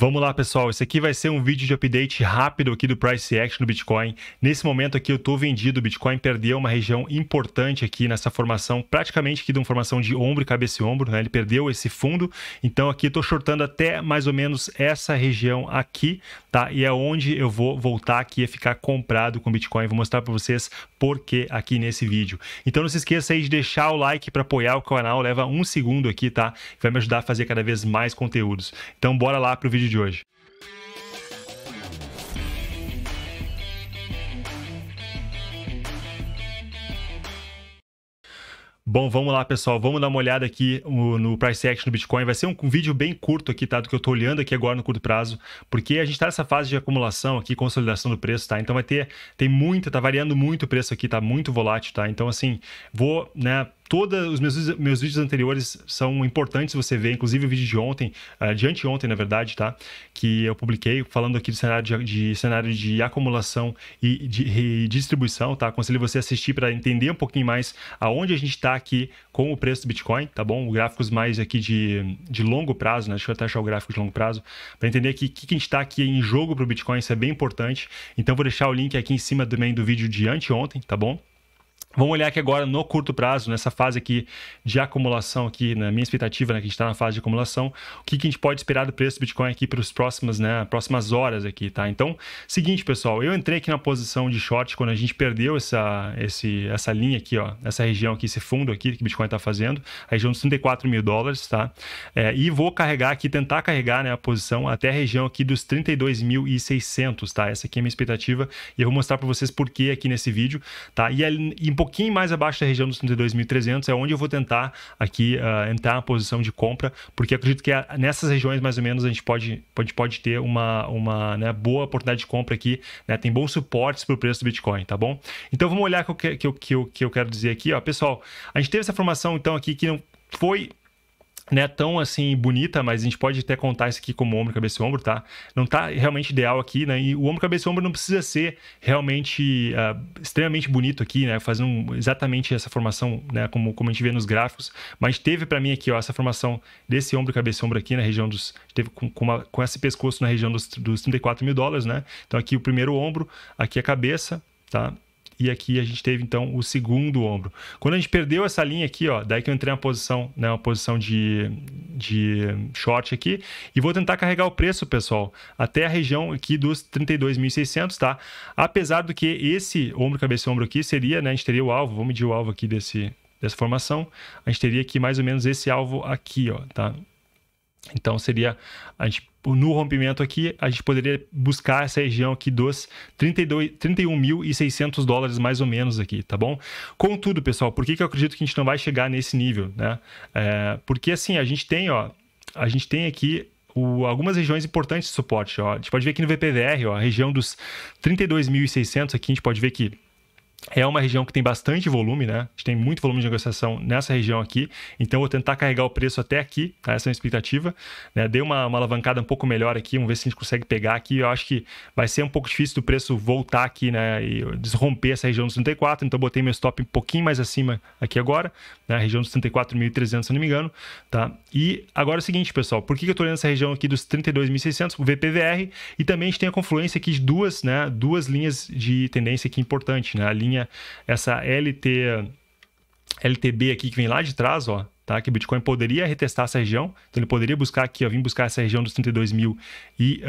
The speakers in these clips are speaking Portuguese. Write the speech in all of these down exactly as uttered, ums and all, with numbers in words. Vamos lá, pessoal, esse aqui vai ser um vídeo de update rápido aqui do Price Action do Bitcoin. Nesse momento aqui eu estou vendido, o Bitcoin perdeu uma região importante aqui nessa formação, praticamente aqui de uma formação de ombro e cabeça e ombro, né? Ele perdeu esse fundo, então aqui eu estou shortando até mais ou menos essa região aqui, tá? E é onde eu vou voltar aqui a ficar comprado com o Bitcoin, vou mostrar para vocês por que aqui nesse vídeo. Então não se esqueça aí de deixar o like para apoiar o canal, leva um segundo aqui, tá? Vai me ajudar a fazer cada vez mais conteúdos. Então bora lá para o vídeo de hoje. Bom, vamos lá, pessoal, vamos dar uma olhada aqui no Price Action do Bitcoin. Vai ser um vídeo bem curto aqui, tá? Do que eu tô olhando aqui agora no curto prazo, porque a gente tá nessa fase de acumulação aqui, consolidação do preço, tá? Então vai ter, tem muita, tá variando muito o preço aqui, tá muito volátil, tá? Então assim, vou, né... Todos os meus, meus vídeos anteriores são importantes você ver, inclusive o vídeo de ontem, de anteontem, na verdade, tá? Que eu publiquei falando aqui do cenário de, de, cenário de acumulação e de redistribuição, tá? Aconselho você assistir para entender um pouquinho mais aonde a gente está aqui com o preço do Bitcoin, tá bom? Gráficos mais aqui de, de longo prazo, né? Deixa eu até achar o gráfico de longo prazo, para entender aqui o que, que a gente está aqui em jogo para o Bitcoin, isso é bem importante. Então, vou deixar o link aqui em cima também do vídeo de anteontem, tá bom? Vamos olhar aqui agora no curto prazo, nessa fase aqui de acumulação, aqui na minha expectativa, né, que a gente está na fase de acumulação, o que, que a gente pode esperar do preço do Bitcoin aqui para as próximas, né, próximas horas aqui, tá? Então, seguinte, pessoal, eu entrei aqui na posição de short quando a gente perdeu essa, esse, essa linha aqui, ó, essa região aqui, esse fundo aqui que o Bitcoin está fazendo, a região dos trinta e quatro mil dólares, tá? É, e vou carregar aqui, tentar carregar, né, a posição até a região aqui dos trinta e dois mil e seiscentos, tá? Essa aqui é a minha expectativa e eu vou mostrar para vocês por que aqui nesse vídeo, tá? E em Um pouquinho mais abaixo da região dos trinta e dois mil e trezentos é onde eu vou tentar aqui uh, entrar na posição de compra, porque acredito que a, nessas regiões mais ou menos a gente pode, pode, pode ter uma, uma, né, boa oportunidade de compra aqui, né? Tem bons suportes para o preço do Bitcoin, tá bom? Então vamos olhar o que, que, que, que eu quero dizer aqui, ó, pessoal. A gente teve essa formação então aqui que não foi... Não é tão assim bonita, mas a gente pode até contar isso aqui como ombro, cabeça e ombro, tá? Não tá realmente ideal aqui, né? E o ombro, cabeça e ombro não precisa ser realmente uh, extremamente bonito aqui, né? Fazendo um, exatamente essa formação, né? Como, como a gente vê nos gráficos. Mas teve para mim aqui, ó, essa formação desse ombro, cabeça e ombro aqui na região dos... Teve com, com, uma, com esse pescoço na região dos, dos trinta e quatro mil dólares, né? Então aqui o primeiro ombro, aqui a cabeça, tá? E aqui a gente teve, então, o segundo ombro. Quando a gente perdeu essa linha aqui, ó, daí que eu entrei na posição, né, uma posição de, de short aqui. E vou tentar carregar o preço, pessoal, até a região aqui dos trinta e dois mil e seiscentos, tá? Apesar do que esse ombro, cabeça e ombro aqui seria, né, a gente teria o alvo, vamos medir o alvo aqui desse, dessa formação. A gente teria aqui mais ou menos esse alvo aqui, ó, tá? Então, seria... A gente no rompimento aqui, a gente poderia buscar essa região aqui dos trinta e um mil e seiscentos dólares, mais ou menos aqui, tá bom? Contudo, pessoal, por que, que eu acredito que a gente não vai chegar nesse nível, né? É, porque, assim, a gente tem, ó, a gente tem aqui... O, algumas regiões importantes de suporte, ó. A gente pode ver aqui no V P V R, ó, a região dos trinta e dois mil e seiscentos aqui, a gente pode ver que é uma região que tem bastante volume, né? A gente tem muito volume de negociação nessa região aqui. Então, eu vou tentar carregar o preço até aqui, tá? Essa é a minha expectativa, né? Dei uma, uma alavancada um pouco melhor aqui, vamos ver se a gente consegue pegar aqui. Eu acho que vai ser um pouco difícil do preço voltar aqui, né? E desromper essa região dos trinta e quatro. Então, eu botei meu stop um pouquinho mais acima aqui agora, né? A região dos trinta e quatro mil e trezentos, se não me engano, tá? E agora é o seguinte, pessoal. Por que eu tô olhando essa região aqui dos trinta e dois mil e seiscentos, o V P V R? E também a gente tem a confluência aqui de duas, né? Duas linhas de tendência aqui importante, né? A linha essa L T, L T B aqui que vem lá de trás, ó, tá? Que o Bitcoin poderia retestar essa região, então ele poderia buscar aqui, ó, vim buscar essa região dos trinta e dois mil e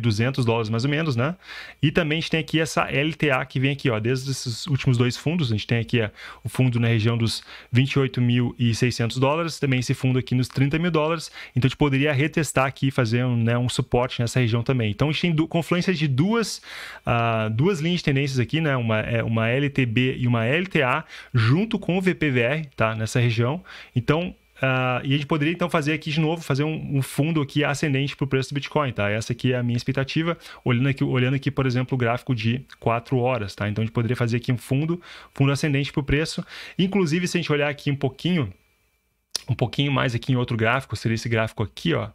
duzentos dólares mais ou menos, né? E também a gente tem aqui essa L T A que vem aqui, ó, desde esses últimos dois fundos, a gente tem aqui, ó, o fundo na região dos vinte e oito mil e seiscentos dólares, também esse fundo aqui nos trinta mil dólares, então a gente poderia retestar aqui, fazer um, né, um suporte nessa região também. Então a gente tem do, confluência de duas, uh, duas linhas de tendências aqui, né? Uma, uma L T B e uma L T A, junto com o V P V R, tá? Nessa região. Então, uh, e a gente poderia então fazer aqui de novo, fazer um, um fundo aqui ascendente para o preço do Bitcoin, tá? Essa aqui é a minha expectativa, olhando aqui, olhando aqui, por exemplo, o gráfico de quatro horas, tá? Então, a gente poderia fazer aqui um fundo, fundo ascendente para o preço. Inclusive, se a gente olhar aqui um pouquinho, um pouquinho mais aqui em outro gráfico, seria esse gráfico aqui, ó,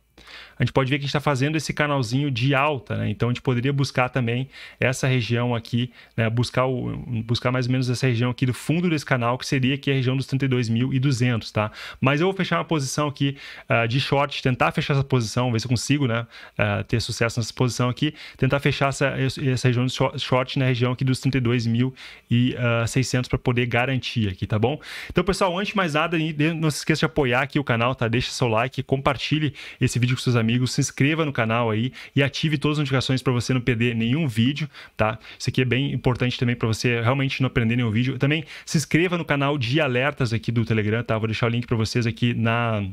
a gente pode ver que a gente está fazendo esse canalzinho de alta, né? Então a gente poderia buscar também essa região aqui, né? buscar, o, buscar mais ou menos essa região aqui do fundo desse canal, que seria aqui a região dos trinta e dois mil e duzentos, tá? Mas eu vou fechar uma posição aqui uh, de short, tentar fechar essa posição, ver se eu consigo, né, uh, ter sucesso nessa posição aqui, tentar fechar essa, essa região de short na região aqui dos trinta e dois mil e seiscentos para poder garantir aqui, tá bom? Então, pessoal, antes de mais nada, não se esqueça de apoiar aqui o canal, tá? Deixa seu like, compartilhe esse vídeo com seus amigos, se inscreva no canal aí e ative todas as notificações para você não perder nenhum vídeo, tá? Isso aqui é bem importante também para você realmente não perder nenhum vídeo. Também se inscreva no canal de alertas aqui do Telegram, tá? Vou deixar o link para vocês aqui na...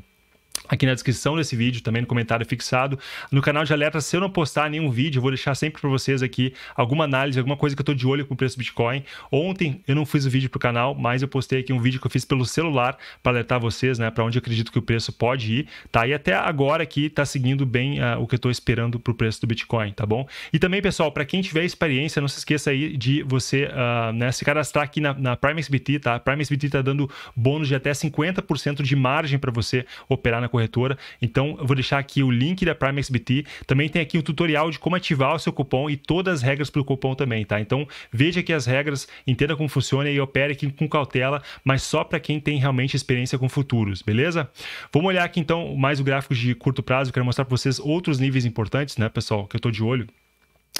aqui na descrição desse vídeo, também no comentário fixado. No canal de alerta, se eu não postar nenhum vídeo, eu vou deixar sempre para vocês aqui alguma análise, alguma coisa que eu estou de olho com o preço do Bitcoin. Ontem eu não fiz o vídeo para o canal, mas eu postei aqui um vídeo que eu fiz pelo celular para alertar vocês, né, para onde eu acredito que o preço pode ir, tá? E até agora aqui está seguindo bem uh, o que eu estou esperando para o preço do Bitcoin, tá bom? E também, pessoal, para quem tiver experiência, não se esqueça aí de você uh, né, se cadastrar aqui na, na PrimeXBT, tá? A PrimeXBT está dando bônus de até cinquenta por cento de margem para você operar na corretora, então eu vou deixar aqui o link da PrimeXBT, também tem aqui um tutorial de como ativar o seu cupom e todas as regras pelo cupom também, tá? Então veja aqui as regras, entenda como funciona e opere aqui com cautela, mas só para quem tem realmente experiência com futuros, beleza? Vamos olhar aqui então mais o gráfico de curto prazo, eu quero mostrar para vocês outros níveis importantes, né, pessoal, que eu tô de olho.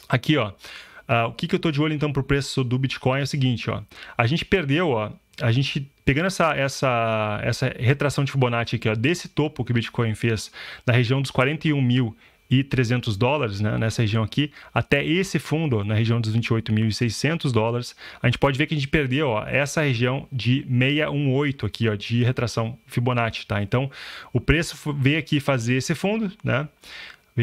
Aqui, ó, uh, o que que eu tô de olho então pro preço do Bitcoin é o seguinte, ó, a gente perdeu, ó, a gente pegando essa, essa, essa retração de Fibonacci aqui, ó, desse topo que o Bitcoin fez na região dos quarenta e um mil e trezentos dólares, né, nessa região aqui, até esse fundo, ó, na região dos vinte e oito mil e seiscentos dólares, a gente pode ver que a gente perdeu, ó, essa região de seiscentos e dezoito aqui, ó, de retração Fibonacci, tá? Então, o preço veio aqui fazer esse fundo, né?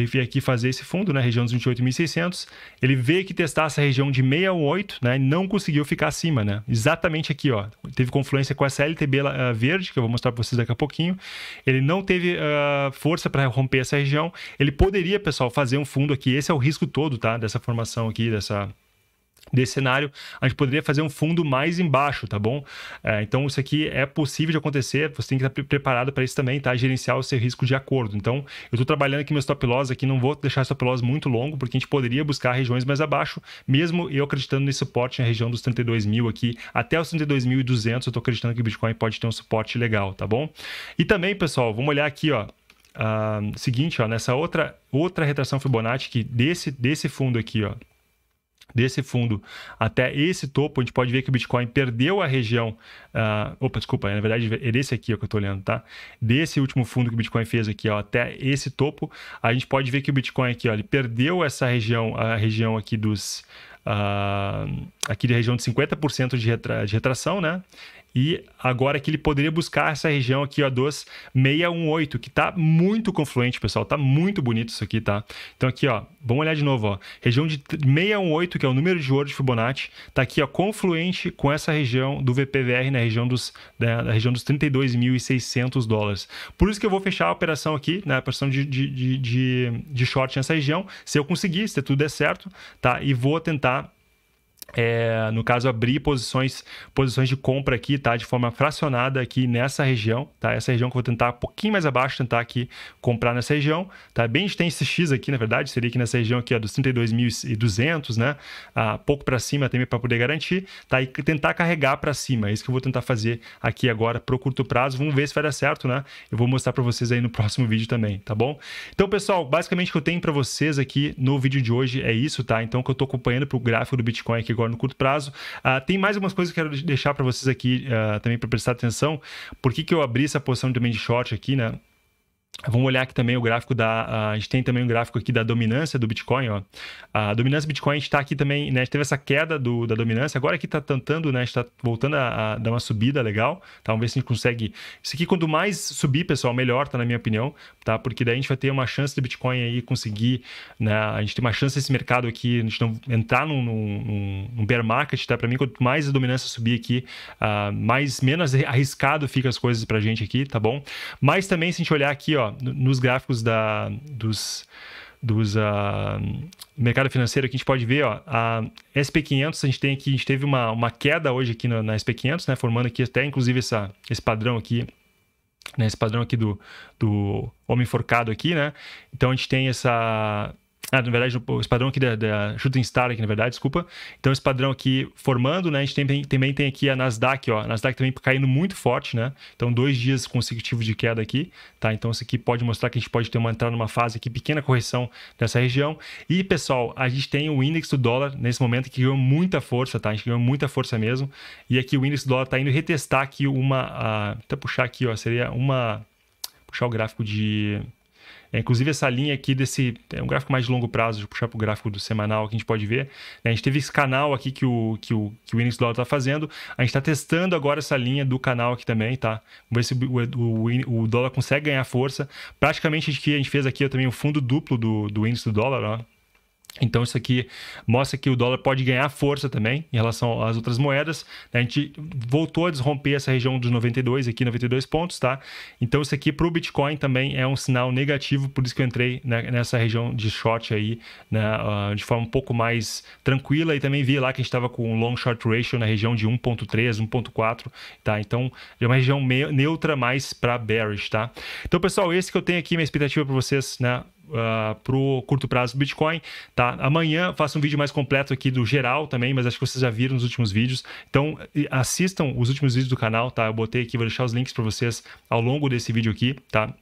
Veio aqui fazer esse fundo na, né, região dos vinte e oito mil e seiscentos, ele veio aqui testar essa região de seiscentos e oito, né, e não conseguiu ficar acima, né, exatamente aqui, ó, teve confluência com essa L T B verde, que eu vou mostrar para vocês daqui a pouquinho, ele não teve uh, força para romper essa região, ele poderia, pessoal, fazer um fundo aqui, esse é o risco todo, tá, dessa formação aqui, dessa... desse cenário, a gente poderia fazer um fundo mais embaixo, tá bom? É, então, isso aqui é possível de acontecer, você tem que estar preparado para isso também, tá? Gerenciar o seu risco de acordo. Então, eu estou trabalhando aqui meus top loss aqui, não vou deixar esse top loss muito longo, porque a gente poderia buscar regiões mais abaixo, mesmo eu acreditando nesse suporte na região dos trinta e dois mil aqui, até os trinta e dois mil e duzentos, eu estou acreditando que o Bitcoin pode ter um suporte legal, tá bom? E também, pessoal, vamos olhar aqui, ó, uh, seguinte, ó, nessa outra, outra retração Fibonacci que desse, desse fundo aqui, ó, desse fundo até esse topo, a gente pode ver que o Bitcoin perdeu a região... Uh, opa, desculpa, na verdade é desse aqui, ó, que eu estou olhando, tá? Desse último fundo que o Bitcoin fez aqui, ó, até esse topo, a gente pode ver que o Bitcoin aqui, ó, ele perdeu essa região, a região aqui dos... Uh, aqui da região de cinquenta por cento de, retra, de retração, né? E agora que ele poderia buscar essa região aqui, ó, dos seiscentos e dezoito, que tá muito confluente, pessoal. Tá muito bonito isso aqui, tá? Então aqui, ó, vamos olhar de novo, ó. Região de seiscentos e dezoito, que é o número de ouro de Fibonacci, tá aqui, ó, confluente com essa região do V P V R, na região dos, né, na região dos trinta e dois mil e seiscentos dólares. Por isso que eu vou fechar a operação aqui, né, a operação de, de, de, de, de short nessa região, se eu conseguir, se tudo der certo, tá? E vou tentar... É, no caso, abrir posições, posições de compra aqui, tá? De forma fracionada aqui nessa região, tá? Essa região que eu vou tentar um pouquinho mais abaixo, tentar aqui comprar nessa região, tá? Bem, a gente tem esse X aqui, na verdade, seria aqui nessa região aqui, ó, dos trinta e dois mil e duzentos, né? Ah, pouco para cima também para poder garantir, tá? E tentar carregar para cima, é isso que eu vou tentar fazer aqui agora pro curto prazo, vamos ver se vai dar certo, né? Eu vou mostrar para vocês aí no próximo vídeo também, tá bom? Então, pessoal, basicamente o que eu tenho para vocês aqui no vídeo de hoje é isso, tá? Então, o que eu tô acompanhando pro gráfico do Bitcoin aqui agora no curto prazo. Uh, tem mais algumas coisas que eu quero deixar para vocês aqui uh, também para prestar atenção. Por que que eu abri essa posição também de short aqui, né? Vamos olhar aqui também o gráfico da... A gente tem também um gráfico aqui da dominância do Bitcoin, ó. A dominância do Bitcoin, a gente tá aqui também, né? A gente teve essa queda do, da dominância. Agora aqui tá tentando, né? A gente tá voltando a, a dar uma subida legal, tá? Vamos ver se a gente consegue... Isso aqui, quanto mais subir, pessoal, melhor, tá? Na minha opinião, tá? Porque daí a gente vai ter uma chance do Bitcoin aí conseguir, né? A gente tem uma chance desse mercado aqui, a gente não entrar num, num, num bear market, tá? Pra mim, quanto mais a dominância subir aqui, uh, mais, menos arriscado fica as coisas pra gente aqui, tá bom? Mas também, se a gente olhar aqui, ó, nos gráficos da, dos, dos uh, mercado financeiro, aqui a gente pode ver, ó, a S P quinhentos, a gente tem aqui, a gente teve uma, uma queda hoje aqui na, na S P quinhentos, né, formando aqui até inclusive essa, esse padrão aqui nesse padrão aqui do, do homem enforcado aqui, né? Então a gente tem essa... Ah, na verdade, esse padrão aqui da, da Shooting Star aqui, na verdade, desculpa. Então esse padrão aqui formando, né? A gente tem, também tem aqui a Nasdaq, ó. A Nasdaq também caindo muito forte, né? Então dois dias consecutivos de queda aqui, tá? Então isso aqui pode mostrar que a gente pode ter uma entrada numa fase aqui, pequena correção nessa região. E, pessoal, a gente tem o índice do dólar nesse momento que ganhou muita força, tá? A gente ganhou muita força mesmo. E aqui o índice do dólar tá indo retestar aqui uma... Uh, até puxar aqui, ó. Seria uma... Puxar o gráfico de... É, inclusive essa linha aqui desse... É um gráfico mais de longo prazo, deixa eu puxar para o gráfico do semanal que a gente pode ver. Né? A gente teve esse canal aqui que o, que o, que o índice do dólar está fazendo. A gente está testando agora essa linha do canal aqui também, tá? Vamos ver se o, o, o dólar consegue ganhar força. Praticamente a gente fez aqui também o fundo duplo do, do índice do dólar, ó. Então isso aqui mostra que o dólar pode ganhar força também em relação às outras moedas. A gente voltou a desromper essa região dos noventa e dois aqui, noventa e dois pontos, tá? Então isso aqui para o Bitcoin também é um sinal negativo, por isso que eu entrei nessa região de short aí, né, de forma um pouco mais tranquila, e também vi lá que a gente estava com um long short ratio na região de um ponto três, um ponto quatro, tá? Então é uma região neutra mais para bearish, tá? Então, pessoal, esse que eu tenho aqui, minha expectativa para vocês, né? Uh, para o curto prazo do Bitcoin, tá? Amanhã faço um vídeo mais completo aqui do geral também, mas acho que vocês já viram nos últimos vídeos, então assistam os últimos vídeos do canal, tá? Eu botei aqui, vou deixar os links para vocês ao longo desse vídeo aqui, tá?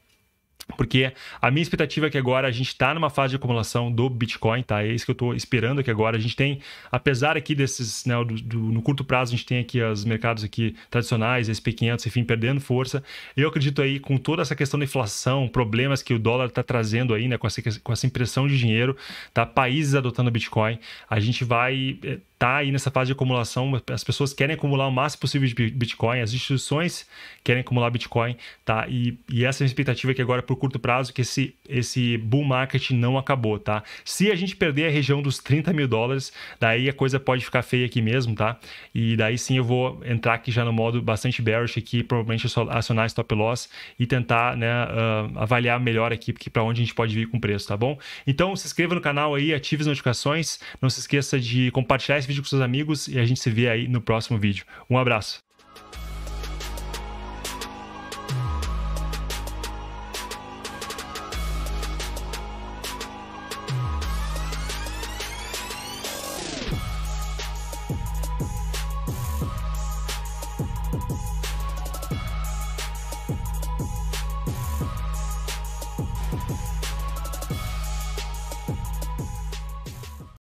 Porque a minha expectativa é que agora a gente está numa fase de acumulação do Bitcoin, tá? É isso que eu estou esperando aqui agora. A gente tem, apesar aqui desses, né, do, do, no curto prazo, a gente tem aqui os mercados aqui tradicionais, S and P quinhentos, enfim, perdendo força. Eu acredito aí, com toda essa questão da inflação, problemas que o dólar está trazendo aí, né, com essa, com essa impressão de dinheiro, tá? Países adotando Bitcoin, a gente vai... É, tá aí nessa fase de acumulação, as pessoas querem acumular o máximo possível de Bitcoin, as instituições querem acumular Bitcoin, tá? E, e essa é a expectativa aqui agora por curto prazo, que esse, esse bull market não acabou, tá? Se a gente perder a região dos trinta mil dólares, daí a coisa pode ficar feia aqui mesmo, tá? E daí sim eu vou entrar aqui já no modo bastante bearish aqui, provavelmente acionar stop loss e tentar, né, uh, avaliar melhor aqui, porque para onde a gente pode vir com o preço, tá bom? Então se inscreva no canal aí, ative as notificações, não se esqueça de compartilhar esse vídeo com seus amigos e a gente se vê aí no próximo vídeo. Um abraço!